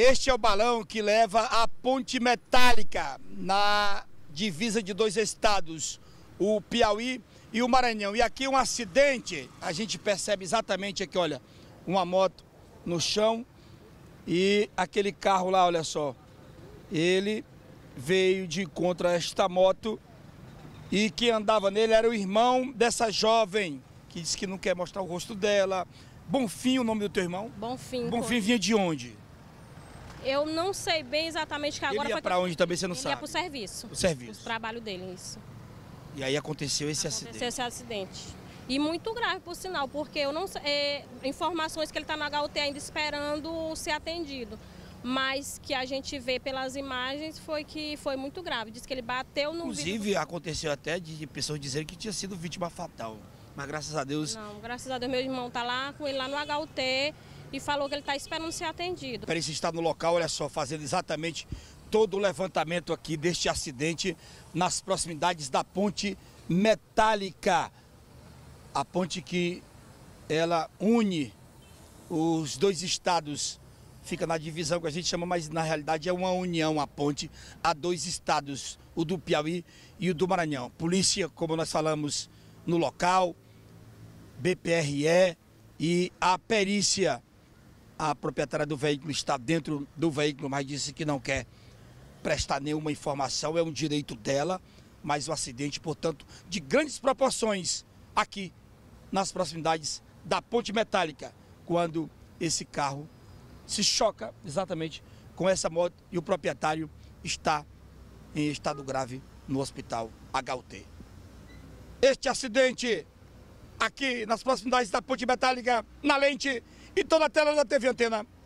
Este é o balão que leva a ponte metálica na divisa de dois estados, o Piauí e o Maranhão. E aqui um acidente, a gente percebe exatamente aqui, olha, uma moto no chão e aquele carro lá, olha só, ele veio de encontro a esta moto e quem andava nele era o irmão dessa jovem, que disse que não quer mostrar o rosto dela. Bonfim, o nome do teu irmão? Bonfim. Bonfim vinha de onde? Eu não sei bem exatamente que agora... Ele ia para onde também, você não sabe? Ele ia para o serviço. O serviço. O trabalho dele, isso. E aí aconteceu esse acidente. Aconteceu esse acidente. E muito grave, por sinal, porque eu não sei... informações que ele está na HUT ainda esperando ser atendido. Mas que a gente vê pelas imagens foi que foi muito grave. Diz que ele bateu no... Inclusive, aconteceu até de pessoas dizerem que tinha sido vítima fatal. Mas graças a Deus... Não, graças a Deus, meu irmão está lá com ele lá no HUT... E falou que ele está esperando ser atendido. Para isso estar no local, olha só, fazendo exatamente todo o levantamento aqui deste acidente nas proximidades da ponte metálica. A ponte que ela une os dois estados, fica na divisão que a gente chama, mas na realidade é uma união, a ponte, a dois estados, o do Piauí e o do Maranhão. Polícia, como nós falamos, no local, BPRE e a perícia. A proprietária do veículo está dentro do veículo, mas disse que não quer prestar nenhuma informação, é um direito dela, mas o acidente, portanto, de grandes proporções aqui nas proximidades da ponte metálica, quando esse carro se choca exatamente com essa moto e o proprietário está em estado grave no hospital HUT. Este acidente aqui nas proximidades da ponte metálica, na lente e toda a tela da TV Antena.